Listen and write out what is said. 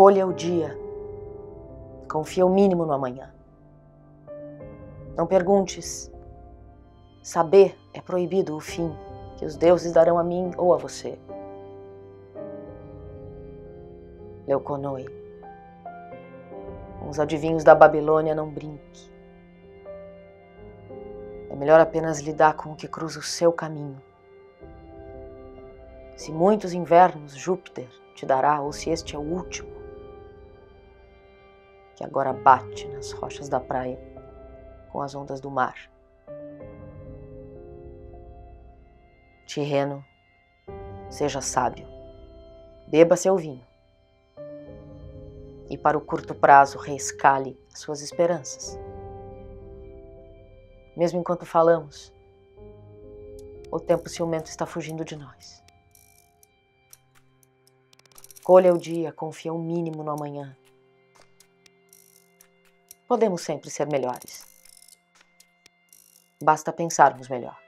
Acolha o dia. Confia o mínimo no amanhã. Não perguntes. Saber é proibido o fim que os deuses darão a mim ou a você. Leuconoe. Com os adivinhos da Babilônia, não brinque. É melhor apenas lidar com o que cruza o seu caminho. Se muitos invernos Júpiter te dará, ou se este é o último, que agora bate nas rochas da praia com as ondas do mar. Tirreno, seja sábio, beba seu vinho. E para o curto prazo reescale as suas esperanças. Mesmo enquanto falamos, o tempo ciumento está fugindo de nós. Acolha o dia, confia o mínimo no amanhã. Podemos sempre ser melhores. Basta pensarmos melhor.